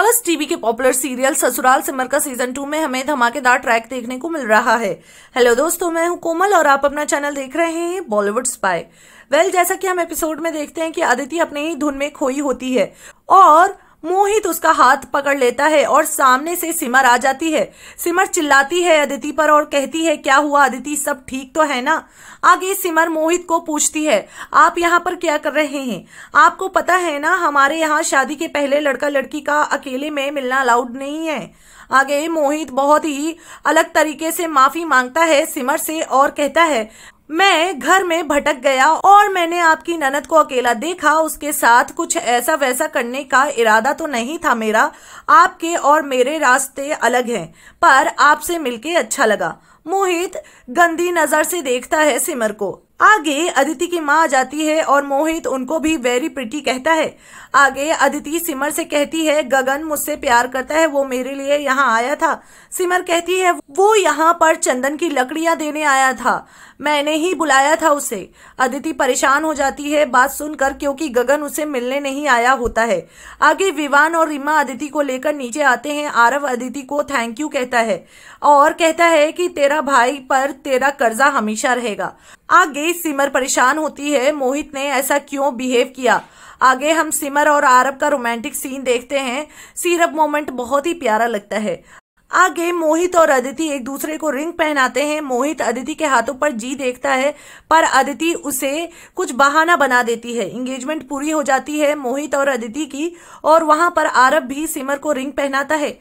Colours TV के popular serial Sasural Simar Ka season 2 में हमें धमाकेदार ट्रैक देखने को मिल रहा है। हेलो दोस्तों, मैं हूं कोमल और आप अपना चैनल देख रहे हैं बॉलीवुड स्पाई। वेल, जैसा कि हम एपिसोड में देखते हैं कि अदिति अपने ही धुन में खोई होती है और मोहित उसका हाथ पकड़ लेता है और सामने से सिमर आ जाती है। सिमर चिल्लाती है अदिति पर और कहती है क्या हुआ अदिति, सब ठीक तो है ना। आगे सिमर मोहित को पूछती है आप यहाँ पर क्या कर रहे हैं, आपको पता है ना हमारे यहाँ शादी के पहले लड़का लड़की का अकेले में मिलना अलाउड नहीं है। आगे मोहित बहुत ही अलग तरीके से माफी मांगता है सिमर से और कहता है मैं घर में भटक गया और मैंने आपकी ननद को अकेला देखा, उसके साथ कुछ ऐसा वैसा करने का इरादा तो नहीं था मेरा। आपके और मेरे रास्ते अलग हैं पर आपसे मिलके अच्छा लगा। मोहित गंदी नजर से देखता है सिमर को। आगे अदिति की माँ आ जाती है और मोहित उनको भी वेरी प्रिटी कहता है। आगे अदिति सिमर से कहती है गगन मुझसे प्यार करता है, वो मेरे लिए यहाँ आया था। सिमर कहती है वो यहाँ पर चंदन की लकड़ियाँ देने आया था, मैंने ही बुलाया था उसे। अदिति परेशान हो जाती है बात सुनकर क्योंकि गगन उसे मिलने नहीं आया होता है। आगे विवान और रीमा अदिति को लेकर नीचे आते हैं। आरव अदिति को थैंक यू कहता है और कहता है कि तेरा भाई पर तेरा कर्जा हमेशा रहेगा। आगे सिमर परेशान होती है मोहित ने ऐसा क्यों बिहेव किया। आगे हम सिमर और आरव का रोमांटिक सीन देखते हैं। सीरप मोमेंट बहुत ही प्यारा लगता है। आगे मोहित और अदिति एक दूसरे को रिंग पहनाते हैं। मोहित अदिति के हाथों पर जी देखता है पर अदिति उसे कुछ बहाना बना देती है। एंगेजमेंट पूरी हो जाती है मोहित और अदिति की और वहां पर आरव भी सिमर को रिंग पहनाता है।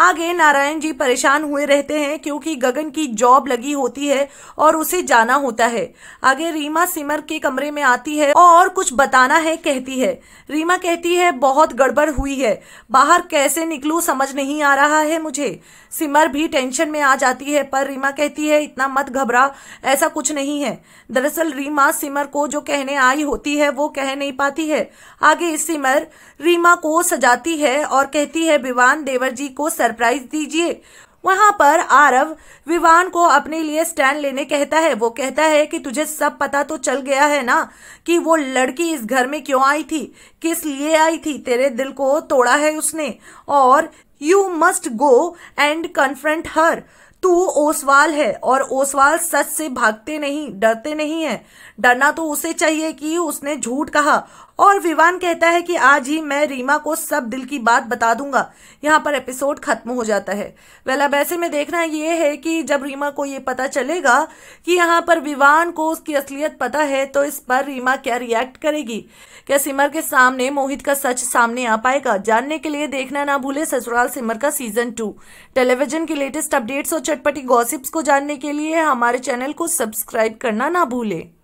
आगे नारायण जी परेशान हुए रहते हैं क्योंकि गगन की जॉब लगी होती है और उसे जाना होता है। आगे रीमा सिमर के कमरे में आती है और कुछ बताना है कहती है। रीमा कहती है बहुत गड़बड़ हुई है, बाहर कैसे निकलूं समझ नहीं आ रहा है मुझे। सिमर भी टेंशन में आ जाती है पर रीमा कहती है इतना मत घबरा, ऐसा कुछ नहीं है। दरअसल रीमा सिमर को जो कहने आई होती है वो कह नहीं पाती है। आगे सिमर रीमा को सजाती है और कहती है विवान देवर जी को सरप्राइज दीजिए। वहां पर आरव विवान को अपने लिए स्टैंड लेने कहता है। वो कहता है कि तुझे सब पता तो चल गया है ना कि वो लड़की इस घर में क्यों आई थी, किस लिए आई थी, तेरे दिल को तोड़ा है उसने और you must go and confront her. तू ओसवाल है और ओसवाल सच से भागते नहीं, डरते नहीं है। डरना तो उसे चाहिए कि उसने झूठ कहा। और विवान कहता है कि आज ही मैं रीमा को सब दिल की बात बता दूंगा। यहाँ पर एपिसोड खत्म हो जाता है। वेल, अब ऐसे में देखना ये है कि जब रीमा को ये पता चलेगा कि यहाँ पर विवान को उसकी असलियत पता है तो इस पर रीमा क्या रिएक्ट करेगी। क्या सिमर के सामने मोहित का सच सामने आ पाएगा। जानने के लिए देखना ना भूले ससुराल सिमर का सीजन 2। टेलीविजन की लेटेस्ट अपडेट्स और चटपटी गॉसिप्स को जानने के लिए हमारे चैनल को सब्सक्राइब करना ना भूले।